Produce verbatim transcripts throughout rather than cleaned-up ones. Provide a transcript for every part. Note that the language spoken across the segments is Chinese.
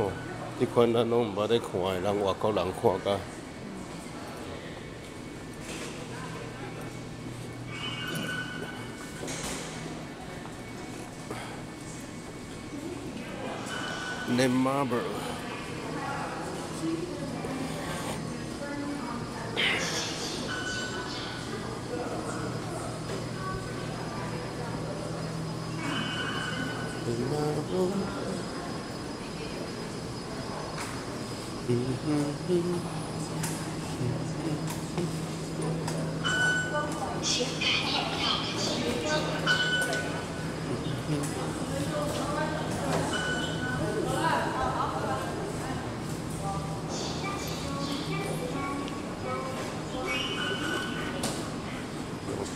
哦，这款咱拢唔捌咧看的，人外国人看甲。The marble。The marble。嗯嗯嗯。请改票到金灯。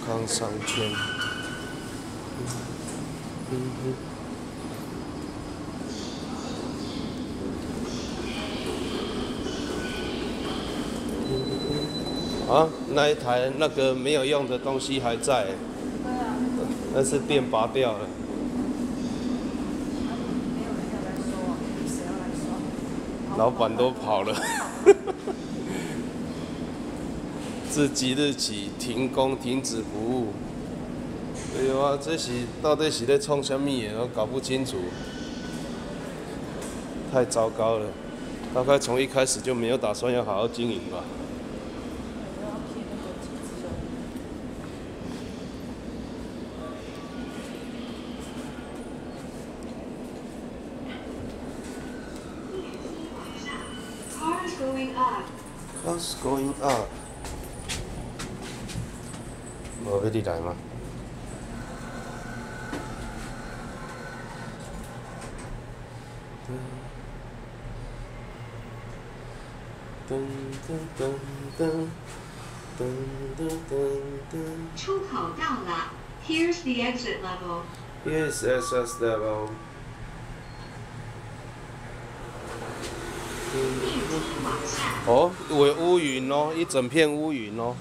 康商圈，嗯嗯，啊，那一台那个没有用的东西还在，那是电拔掉了。 老板都跑了自即日起停工停止服务。对啊，这是到底是咧创啥物嘢，我搞不清楚。太糟糕了，大概从一开始就没有打算要好好经营吧。Cars going up。 我要你来吗？出口到了 ，Here's the exit level。Here's the exit level。一直往下。哦，有乌云哦，一整片乌云哦。